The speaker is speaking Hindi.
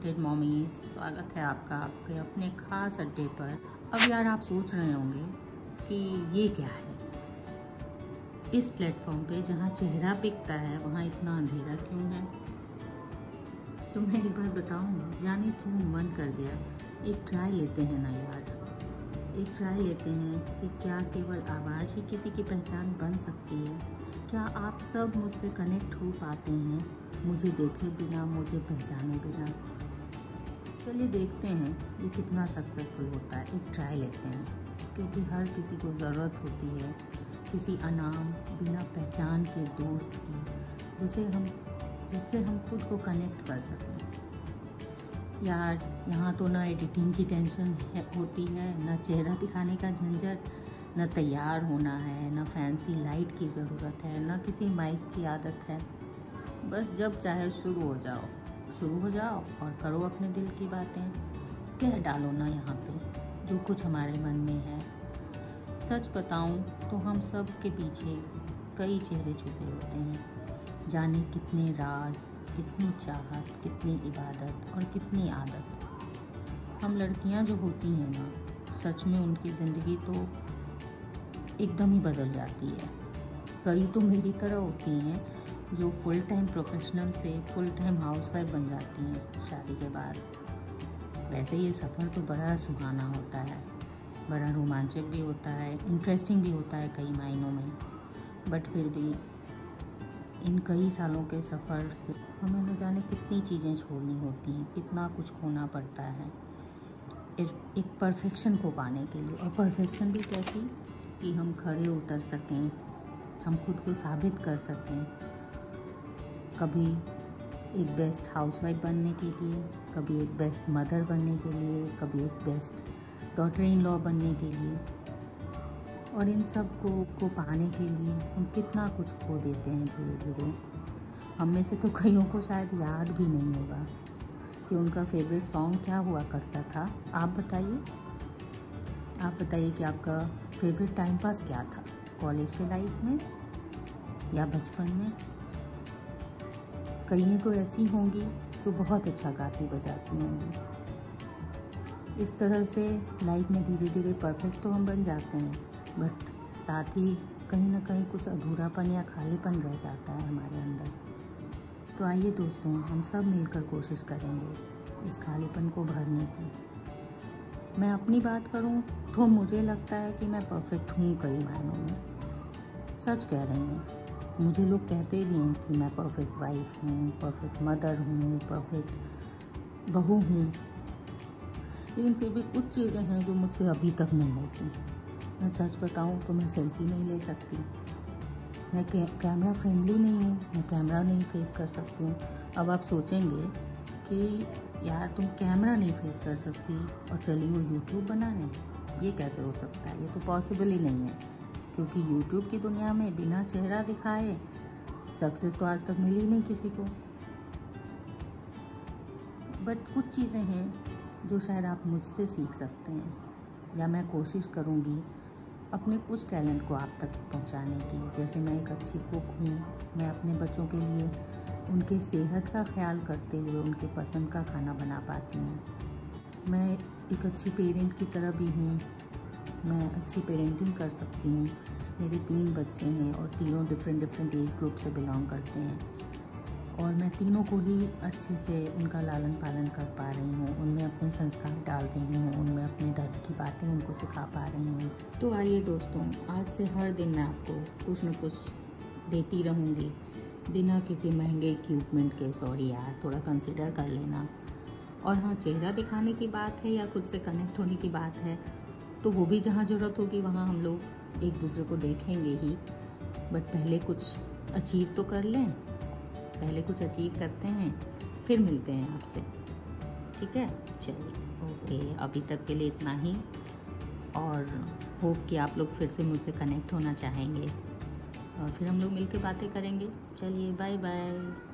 अनवांटेड मॉमीज़, स्वागत है आपका आपके अपने ख़ास अड्डे पर। अब यार आप सोच रहे होंगे कि ये क्या है, इस प्लेटफॉर्म पे जहाँ चेहरा बिकता है वहाँ इतना अंधेरा क्यों है। तो मैं एक बात बताऊँ, जाने क्यों मन कर गया एक ट्राई लेते हैं ना यार, एक ट्राई लेते हैं कि क्या केवल आवाज़ ही किसी की पहचान बन सकती है। क्या आप सब मुझसे कनेक्ट हो पाते हैं मुझे देखे बिना, मुझे पहचाने बिना। चलिए देखते हैं ये कितना सक्सेसफुल होता है, एक ट्राई लेते हैं। क्योंकि हर किसी को ज़रूरत होती है किसी अनाम बिना पहचान के दोस्त की, जिससे हम खुद को कनेक्ट कर सकें। यार यहाँ तो ना एडिटिंग की टेंशन होती है, ना चेहरा दिखाने का झंझट, ना तैयार होना है, ना फैंसी लाइट की ज़रूरत है, ना किसी माइक की आदत है। बस जब चाहे शुरू हो जाओ और करो अपने दिल की बातें, कह डालो ना यहाँ पे जो कुछ हमारे मन में है। सच बताऊँ तो हम सब के पीछे कई चेहरे छुपे होते हैं, जाने कितने राज, कितनी चाहत, कितनी इबादत और कितनी आदत। हम लड़कियाँ जो होती हैं ना, सच में उनकी ज़िंदगी तो एकदम ही बदल जाती है। कई तो मेरी तरह होती हैं जो फुल टाइम प्रोफेशनल से फुल टाइम हाउसवाइफ बन जाती हैं शादी के बाद। वैसे ये सफ़र तो बड़ा सुहाना होता है, बड़ा रोमांचक भी होता है, इंटरेस्टिंग भी होता है कई मायनों में। बट फिर भी इन कई सालों के सफ़र से हमें न जाने कितनी चीज़ें छोड़नी होती हैं, कितना कुछ खोना पड़ता है एक परफेक्शन को पाने के लिए। और परफेक्शन भी कैसी कि हम खड़े उतर सकें, हम खुद को साबित कर सकें। कभी एक बेस्ट हाउसवाइफ बनने के लिए, कभी एक बेस्ट मदर बनने के लिए, कभी एक बेस्ट डॉटर इन लॉ बनने के लिए। और इन सब को पाने के लिए हम कितना कुछ खो देते हैं धीरे धीरे। हम में से तो कईयों को शायद याद भी नहीं होगा कि उनका फेवरेट सॉन्ग क्या हुआ करता था। आप बताइए कि आपका फेवरेट टाइम पास क्या था, कॉलेज के लाइफ में या बचपन में। कई तो ऐसी होंगी जो बहुत अच्छा गाती बजाती होंगी। इस तरह से लाइफ में धीरे धीरे परफेक्ट तो हम बन जाते हैं, बट साथ ही कहीं ना कहीं कुछ अधूरापन या खालीपन रह जाता है हमारे अंदर। तो आइए दोस्तों, हम सब मिलकर कोशिश करेंगे इस खालीपन को भरने की। मैं अपनी बात करूं तो मुझे लगता है कि मैं परफेक्ट हूं कई मायनों में, सच कह रही हूं। मुझे लोग कहते भी हैं कि मैं परफेक्ट वाइफ हूं, परफेक्ट मदर हूं, परफेक्ट बहू हूं। लेकिन फिर भी कुछ चीज़ें हैं जो मुझसे अभी तक नहीं होती। मैं सच बताऊं तो मैं सेल्फी नहीं ले सकती, मैं कैमरा फ्रेंडली नहीं हूँ, मैं कैमरा नहीं फेस कर सकती हूँ। अब आप सोचेंगे कि यार तुम कैमरा नहीं फेस कर सकती और चली हो यूट्यूब बनाने, ये कैसे हो सकता है, ये तो पॉसिबल ही नहीं है। क्योंकि यूट्यूब की दुनिया में बिना चेहरा दिखाए सक्सेस तो आज तक मिली नहीं किसी को। बट कुछ चीज़ें हैं जो शायद आप मुझसे सीख सकते हैं, या मैं कोशिश करूँगी अपने कुछ टैलेंट को आप तक पहुँचाने की। जैसे मैं एक अच्छी कुक हूँ, मैं अपने बच्चों के लिए उनके सेहत का ख्याल करते हुए उनके पसंद का खाना बना पाती हूँ। मैं एक अच्छी पेरेंट की तरह भी हूँ, मैं अच्छी पेरेंटिंग कर सकती हूँ। मेरे 3 बच्चे हैं और तीनों डिफरेंट एज ग्रुप से बिलोंग करते हैं, और मैं तीनों को ही अच्छे से उनका लालन पालन कर पा रही हूँ, उनमें अपने संस्कार डाल रही हूँ, उनमें अपने दर्द की बातें उनको सिखा पा रही हूँ। तो आइए दोस्तों, आज से हर दिन मैं आपको कुछ न कुछ देती रहूँगी बिना किसी महंगे इक्विपमेंट के। सॉरी यार, थोड़ा कंसिडर कर लेना। और हाँ, चेहरा दिखाने की बात है या खुद से कनेक्ट होने की बात है, तो वो भी जहाँ ज़रूरत होगी वहाँ हम लोग एक दूसरे को देखेंगे ही। बट पहले कुछ अचीव तो कर लें, पहले कुछ अचीव करते हैं, फिर मिलते हैं आपसे, ठीक है। चलिए ओके, अभी तक के लिए इतना ही, और होप कि आप लोग फिर से मुझसे कनेक्ट होना चाहेंगे और फिर हम लोग मिलके बातें करेंगे। चलिए बाय बाय।